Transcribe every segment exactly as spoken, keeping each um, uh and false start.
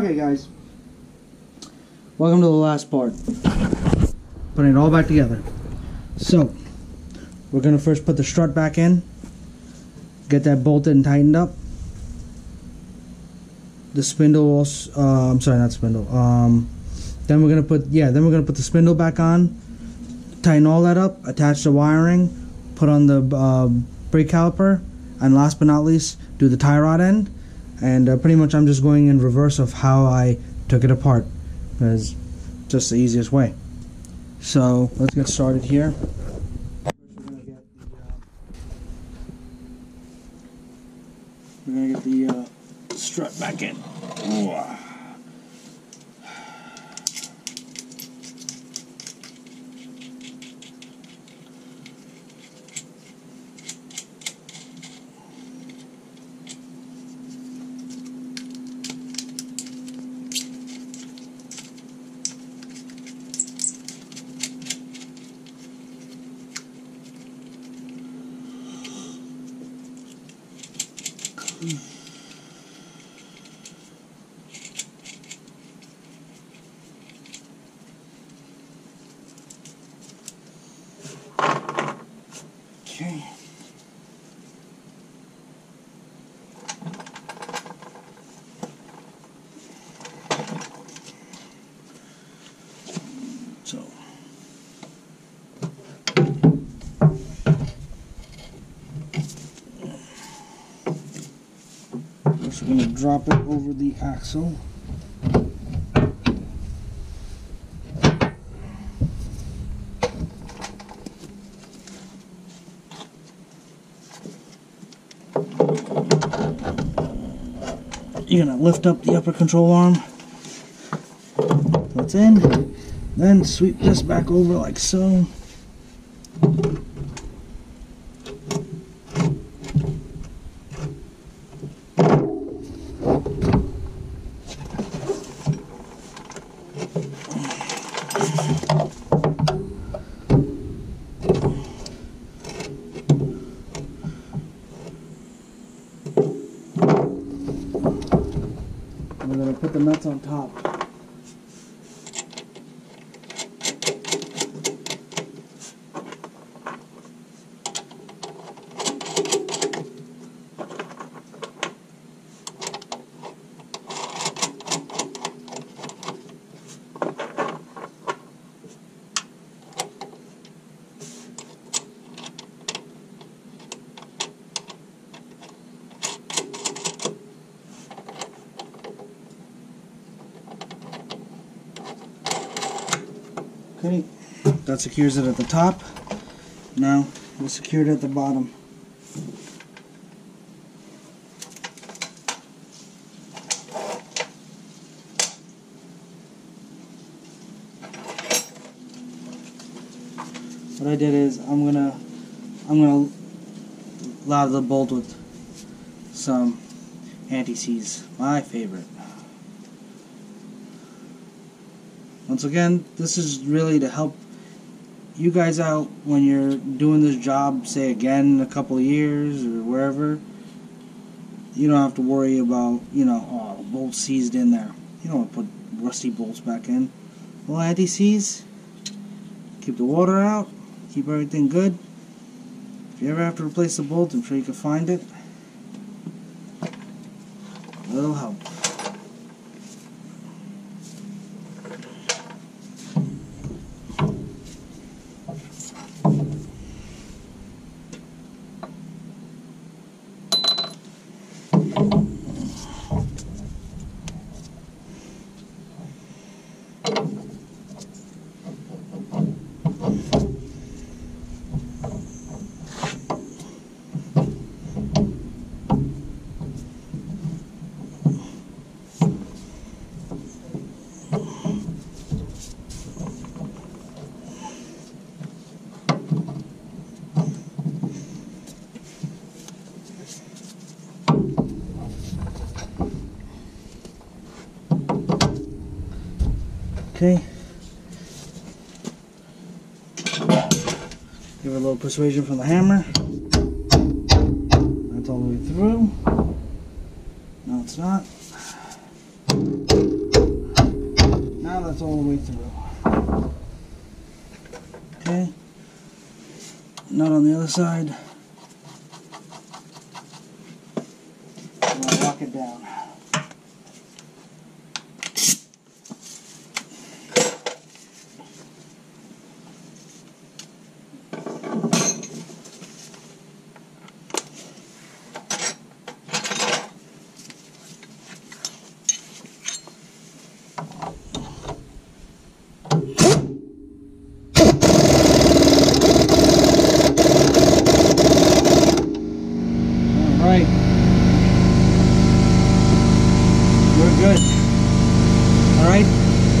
Okay guys, welcome to the last part, putting it all back together. So we're gonna first put the strut back in, get that bolted and tightened up. The spindle, uh, I'm sorry, not spindle. Um, then we're gonna put, yeah, then we're gonna put the spindle back on, tighten all that up, attach the wiring, put on the uh, brake caliper, and last but not least, do the tie rod end. And uh, pretty much I'm just going in reverse of how I took it apart, because just the easiest way. So let's get started here. First we're gonna get the, uh, we're gonna get the uh, strut back in. Whoa. Okay. So. First we're going to drop it over the axle. You're going to lift up the upper control arm. That's in. Then sweep this back over like so. We're going to put the nuts on top. Okay, that secures it at the top. Now we'll secure it at the bottom. What I did is I'm gonna I'm gonna lather the bolt with some anti-seize, my favorite. Once again, this is really to help you guys out when you're doing this job, say again in a couple of years or wherever. You don't have to worry about, you know, oh, the bolt's seized in there. You don't want to put rusty bolts back in. Well, anti-seize, keep the water out, keep everything good. If you ever have to replace the bolt, I'm sure you can find it. A little help. Okay. Give it a little persuasion from the hammer. That's all the way through. No, it's not. goes all the way through. Okay. Nut on the other side. I'm going to lock it down.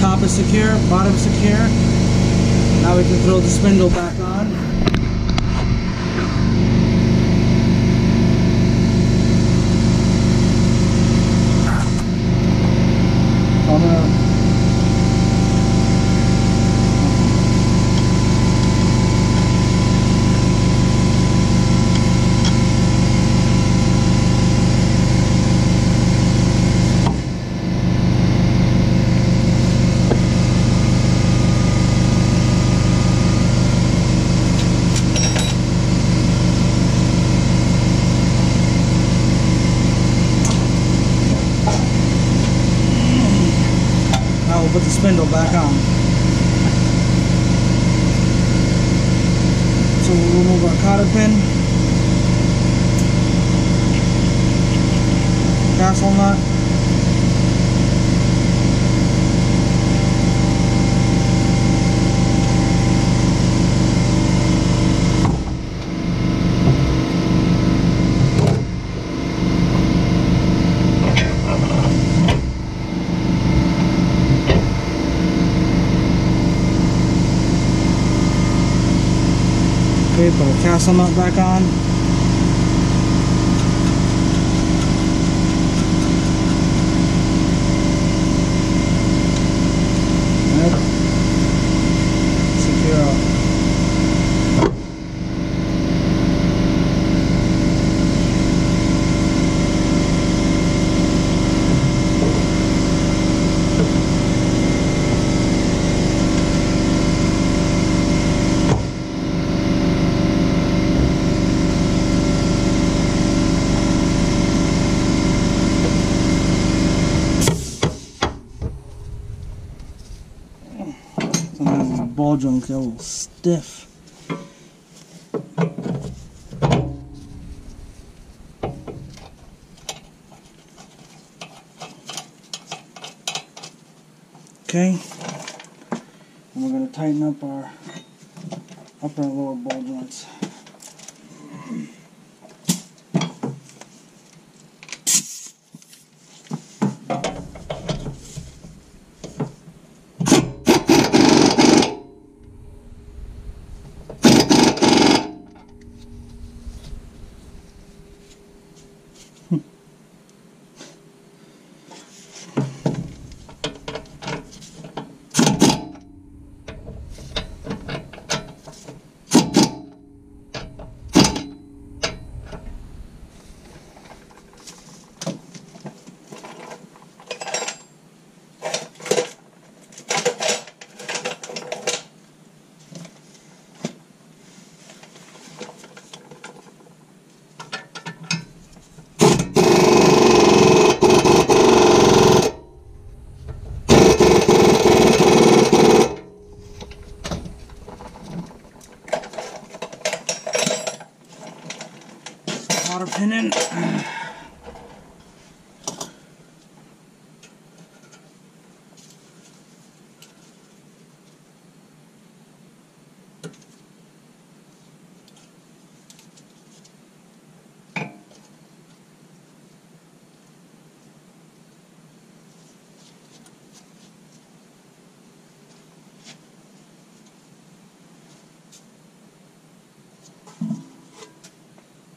Top is secure, bottom is secure. Now we can throw the spindle back on. So I'm put the spindle back on. So we'll remove our cotter pin, castle nut, put the castle nut back on. Secure up. Ball joints are a little stiff. Okay, and we're going to tighten up our upper and lower ball joints. Pin in.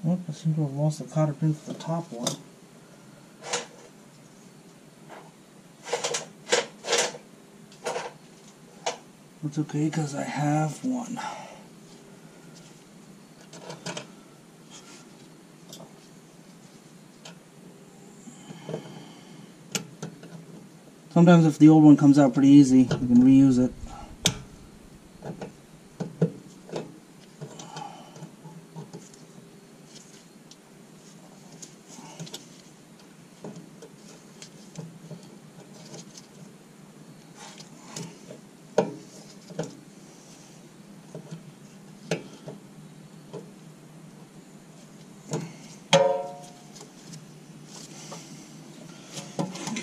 Oop, I seem to have lost the cotter pin for the top one. It's okay because I have one. So Sometimes if the old one comes out pretty easy, you can reuse it.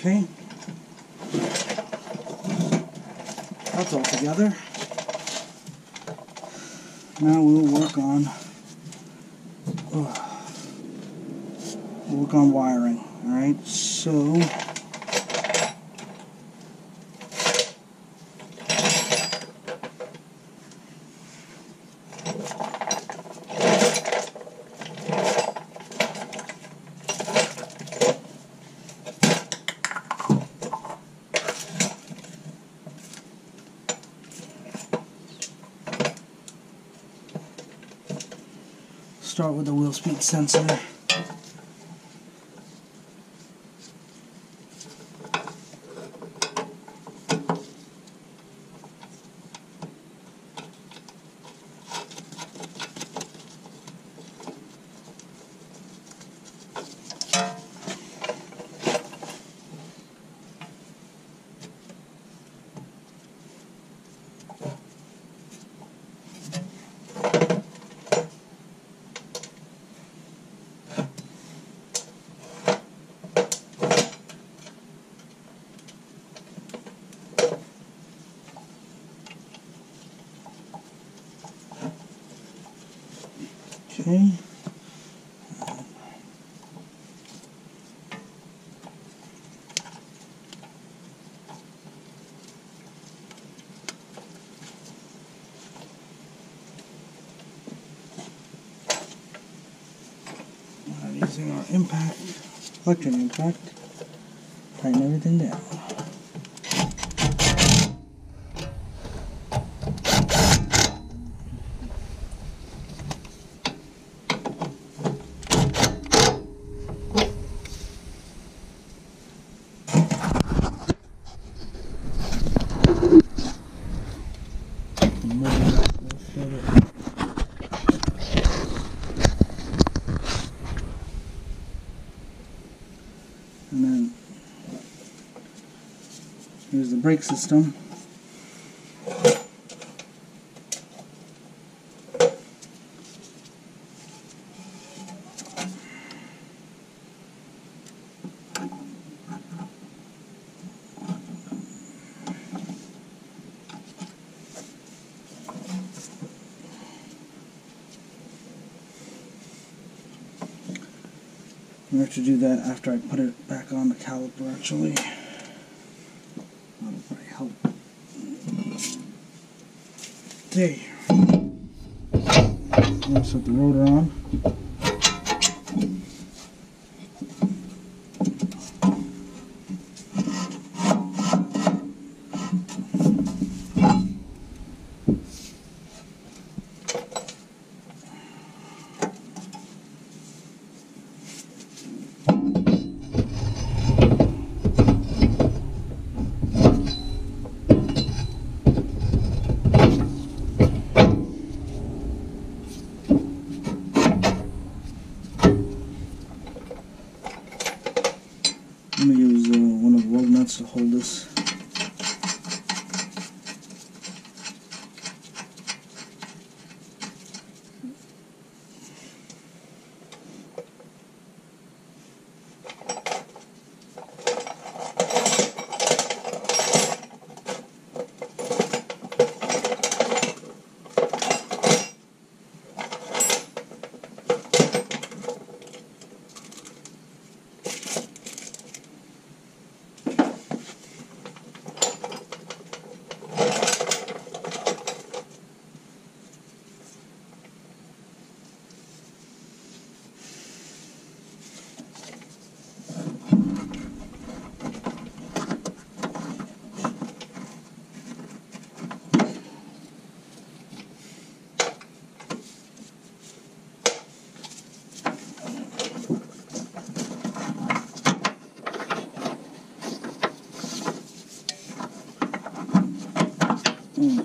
Okay, that's all together. Now we'll work on uh, we'll work on wiring. All right, so start with the wheel speed sensor. Okay. We're using our impact, electric impact, tighten everything down. And then here's the brake system. I'm going to have to do that after I put it back on the caliper, actually. That'll probably help. Okay. I'm going to set the rotor on. Mm.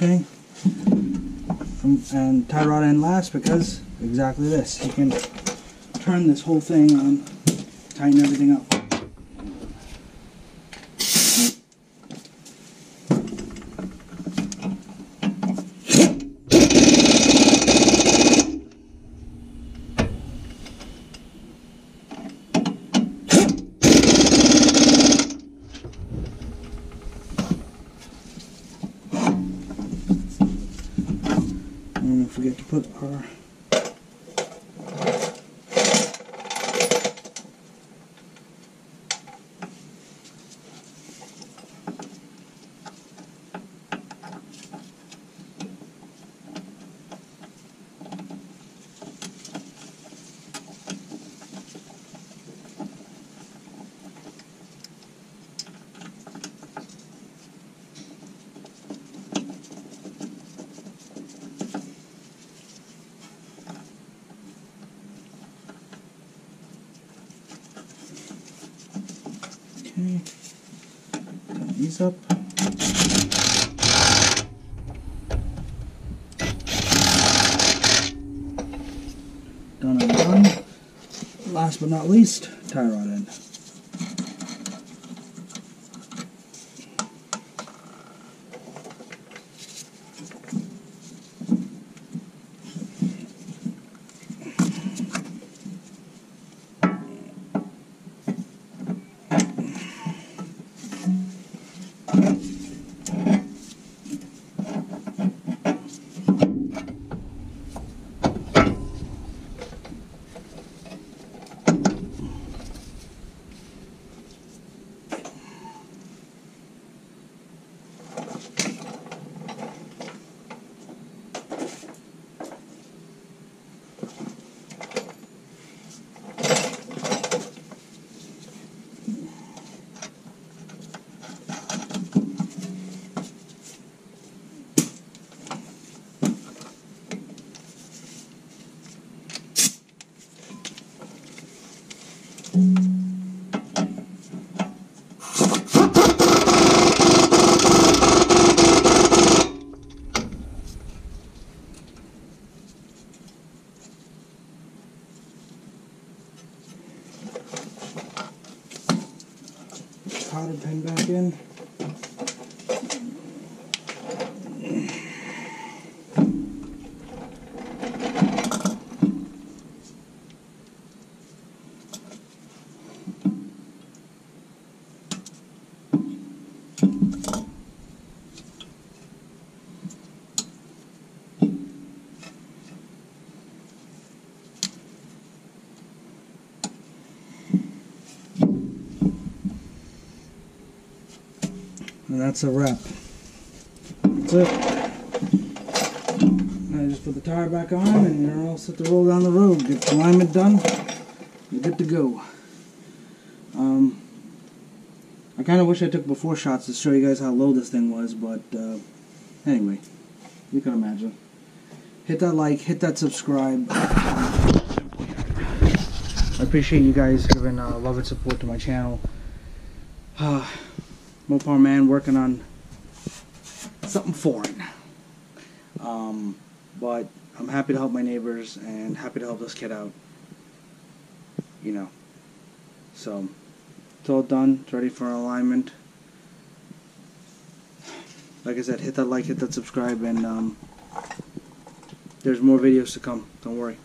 Okay, and tie rod end last because exactly this. You can turn this whole thing on, tighten everything up. Forget to put our Okay, tighten these up. Done and done. Last but not least, tie rod end. Powder pin back in. And that's a wrap. That's it. Now you just put the tire back on and you're all set to roll down the road. Get the alignment done, you're good to go. Um, I kind of wish I took before shots to show you guys how low this thing was, but uh, anyway, you can imagine. Hit that like, hit that subscribe. I appreciate you guys giving uh, love and support to my channel. Uh, Mopar Man working on something foreign, um, but I'm happy to help my neighbors and happy to help this kid out, you know. So it's all done, it's ready for alignment. Like I said, hit that like, hit that subscribe, and um, there's more videos to come, don't worry.